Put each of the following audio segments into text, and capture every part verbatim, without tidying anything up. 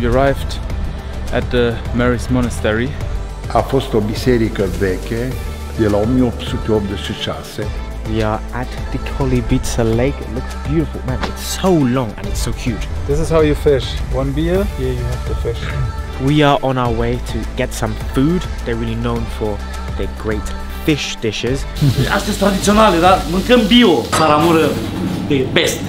We arrived at the Merry's Monastery. A fost o biserică veche de la o mie opt sute optzeci și șase. We are at the Colibita Lake. It looks beautiful, man. It's so long and it's so huge. This is how you fish. One beer, here you have the fish. We are on our way to get some food. They're really known for their great fish dishes. Astea sunt tradiționale, dar mâncăm bio. Saramura de peste.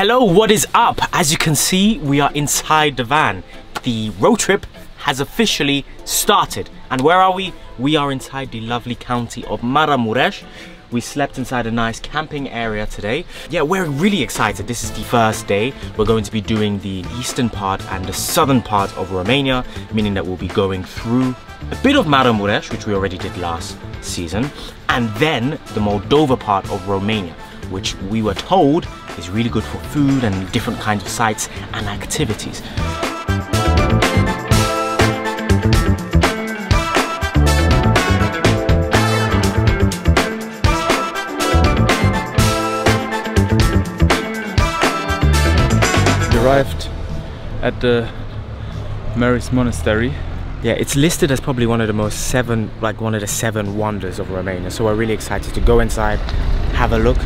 Hello, what is up? As you can see, we are inside the van. The road trip has officially started. And where are we? We are inside the lovely county of Maramureș. We slept inside a nice camping area today. Yeah, we're really excited. This is the first day. We're going to be doing the eastern part and the southern part of Romania, meaning that we'll be going through a bit of Maramureș, which we already did last season, and then the Moldova part of Romania, which we were told is really good for food and different kinds of sites and activities. Arrived at the Merry's Monastery. Yeah, it's listed as probably one of the most seven, like one of the seven wonders of Romania. So we're really excited to go inside, have a look.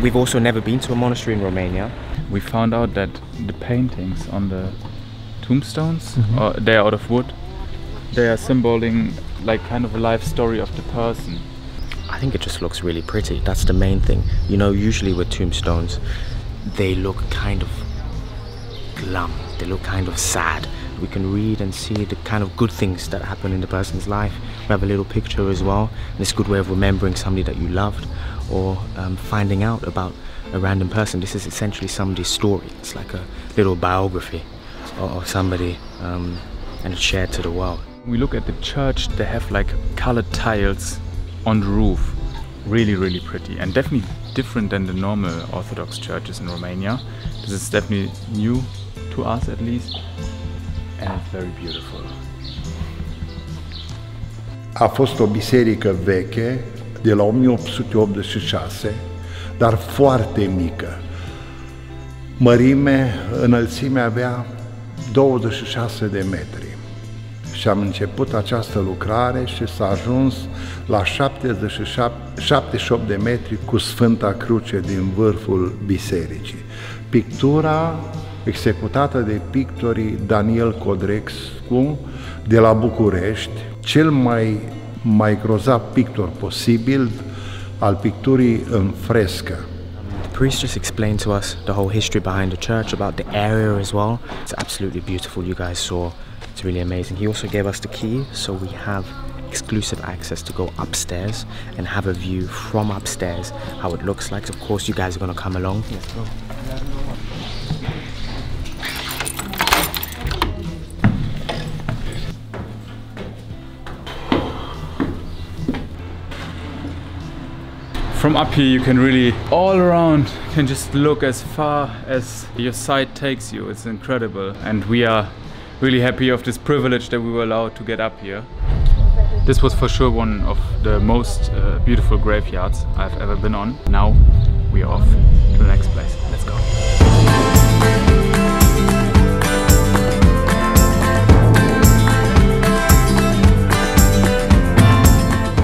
We've also never been to a monastery in Romania. We found out that the paintings on the tombstones, mm-hmm. uh, they are out of wood. They are symboling like kind of a life story of the person. I think it just looks really pretty. That's the main thing. You know, usually with tombstones, they look kind of glum, they look kind of sad. We can read and see the kind of good things that happen in the person's life. We have a little picture as well, and it's a good way of remembering somebody that you loved, or um, finding out about a random person. This is essentially somebody's story. It's like a little biography of somebody, um, and it's shared to the world. We look at the church, they have like colored tiles on the roof. Really, really pretty, and definitely different than the normal Orthodox churches in Romania. This is definitely new to us, at least, and it's very beautiful. A fost o biserică veche de la o mie opt sute optzeci și șase, dar foarte mică. Mărime, înălțime avea douăzeci și șase de metri. Și am început această lucrare și s-a ajuns la șaptezeci și șapte, șaptezeci și opt de metri cu Sfânta Cruce din vârful bisericii. Pictura executată de pictorii Daniel Codrexcu de la București, cel mai, mai grozav pictor posibil al picturii în frescă. The priest just explained to us the whole history behind the church, about the area as well. It's absolutely beautiful, you guys saw. It's really amazing. He also gave us the key, so we have exclusive access to go upstairs and have a view from upstairs, how it looks like. Of course, you guys are going to come along. Let's go. From up here, you can really, all around, you can just look as far as your sight takes you. It's incredible. And we are really happy of this privilege that we were allowed to get up here. This was for sure one of the most uh, beautiful graveyards I've ever been on. Now we are off to the next place. Let's go.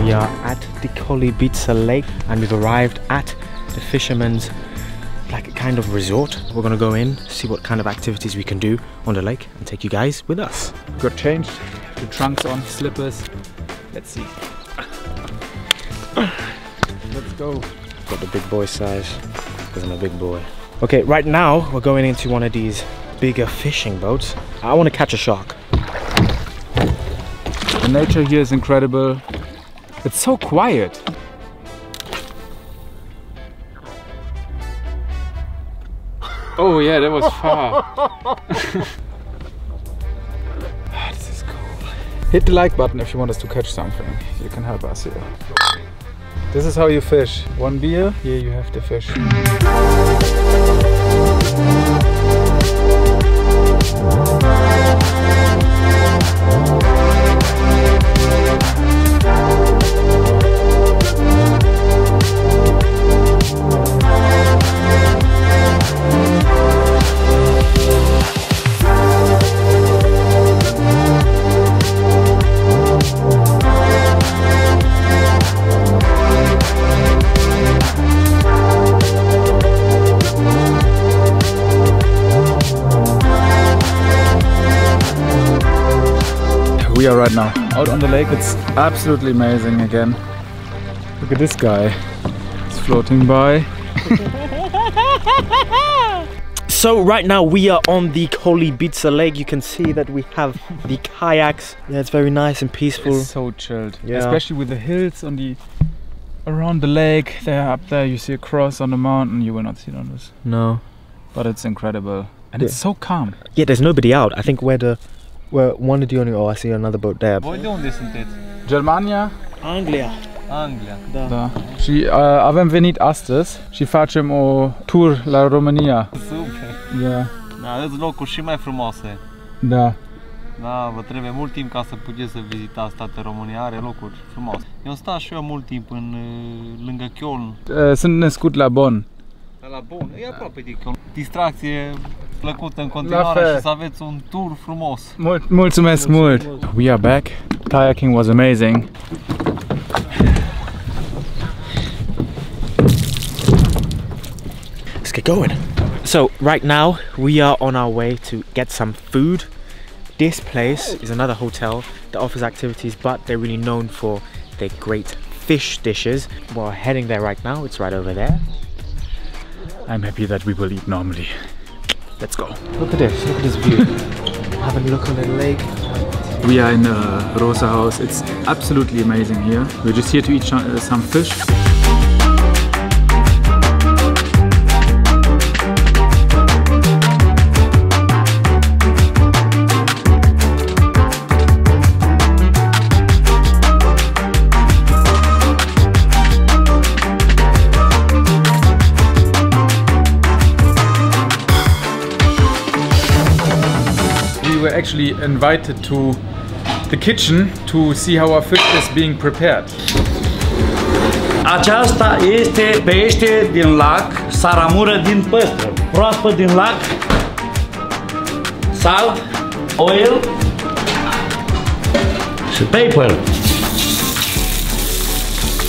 We are at the Colibita Lake and we've arrived at the fisherman's, like a kind of resort. We're gonna go in, see what kind of activities we can do on the lake and take you guys with us. Got changed, the trunks on, slippers. Let's see. Let's go. Got the big boy size, because I'm a big boy. Okay, right now we're going into one of these bigger fishing boats. I wanna catch a shark. The nature here is incredible. It's so quiet. Oh yeah, that was far. This is Hit the like button if you want us to catch something. You can help us here. This is how you fish. One beer, here you have the fish. We are right now out on the lake. It's absolutely amazing again. Look at this guy, it's floating by. So right now we are on the Colibita Lake. You can see that we have the kayaks. Yeah, it's very nice and peaceful. It's so chilled, yeah. Especially with the hills on the around the lake. There up there you see a cross on the mountain. You will not see it on this. No, but it's incredible and yeah. It's so calm. Yeah, there's nobody out. I think where the Well, one of the only, oh I see another boat there. Why don't listen to it? Germania? Anglia. Anglia. Da. Da. Și uh, avem venit astăzi și facem o tur la România. Super. Da. Da, sunt locuri și mai frumoase. Da. Da, vă trebuie mult timp ca să puteți să vizitați toată România, are locuri frumoase. Eu stau și eu mult timp în lângă Köln. Uh, sunt născut la Bonn. La Bonn, e aproape de Köln. Distracție plăcută în continuare și să aveți un tur frumos. Mul mulțumesc mult. We are back. Kayaking was amazing. Let's get going. So right now we are on our way to get some food. This place is another hotel that offers activities, but they're really known for their great fish dishes. We're heading there right now. It's right over there. I'm happy that we will eat normally. Let's go. Look at this, look at this view. Have a look on the lake. We are in uh, Rosa House. It's absolutely amazing here. We're just here to eat uh, some fish. We were actually invited to the kitchen to see how our fish is being prepared. Aceasta este pește din lac, saramura din peste, proaspăt din lac, salt, oil și pepper.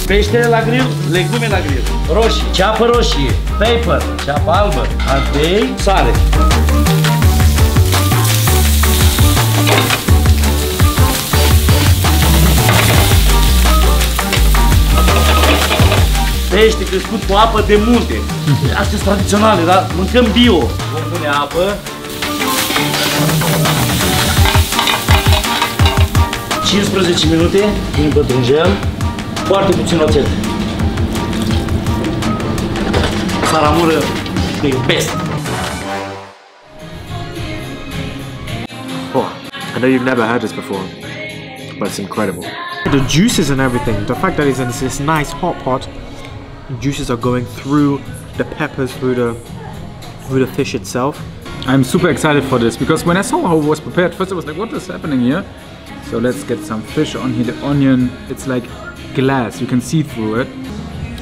Pește la grill, legume la grill, roșii, ceapă roșie, pepper, ceapă albă, ardei, sare. Pește crescut cu apă de munte. Astea sunt tradiționale, dar mâncăm bio. Vom pune apă. cincisprezece minute, din pătrunjel. Foarte puțin oțet. Saramură de peste. Oh, I know you've never heard this before, but it's incredible. The juices and everything, the fact that it's in this nice hot pot, juices are going through the peppers, through the through the fish itself. I'm super excited for this because when I saw how it was prepared, first I was like, what is happening here? So let's get some fish on here. The onion, it's like glass, you can see through it.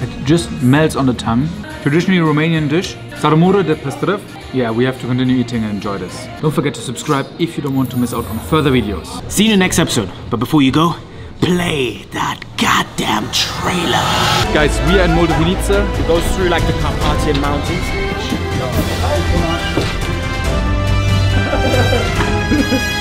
It just melts on the tongue. Traditionally Romanian dish, Saramura de peste. Yeah, we have to continue eating and enjoy this. Don't forget to subscribe if you don't want to miss out on further videos. See you in the next episode, but before you go, play that goddamn trailer. Guys, we are in Moldovanice. It goes through like the Carpathian Mountains.